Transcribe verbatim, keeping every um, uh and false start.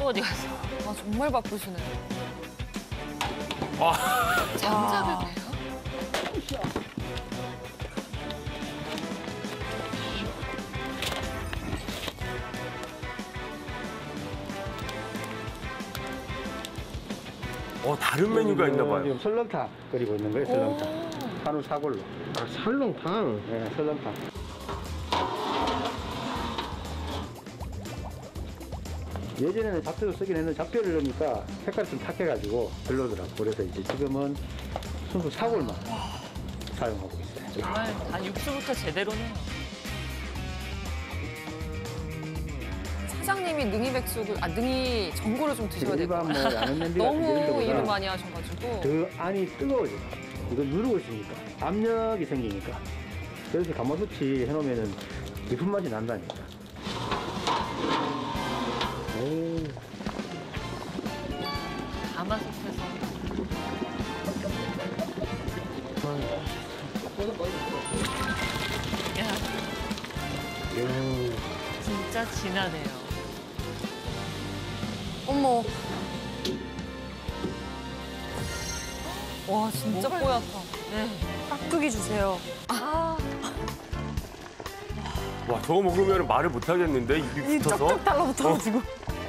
또 어디 갔어요? 아, 정말 바쁘시네. 아. 잠자를 빼요? 어, 다른 메뉴가 있나 봐요. 설렁탕 끓이고 있는 거예요, 설렁탕. 한우 사골로. 아, 설렁탕? 네, 설렁탕. 예전에는 잡뼈도 쓰긴 했는데 잡뼈를 넣으니까 색깔이 좀 탁해가지고 별로더라고요. 그래서 이제 지금은 순수 사골만 사용하고 있어요. 정말 아, 육수부터 제대로네요. 사장님이 능이 백숙을, 아, 능이 전골을 좀 드셔야 될 것 같아요. 너무 일을 많이 하셔가지고. 더 안이 뜨거워요. 이거 누르고 있으니까. 압력이 생기니까. 그래서 가마솥이 해놓으면 깊은 맛이 난다니까. 가마솥에서. 진짜 진하네요. 어머. 와, 진짜 뽀얗다. 네. 깍두기 주세요. 아. 와, 저거 먹으면 말을 못 하겠는데? 입이 붙어서? 쩍쩍 달라붙어가지고. 어.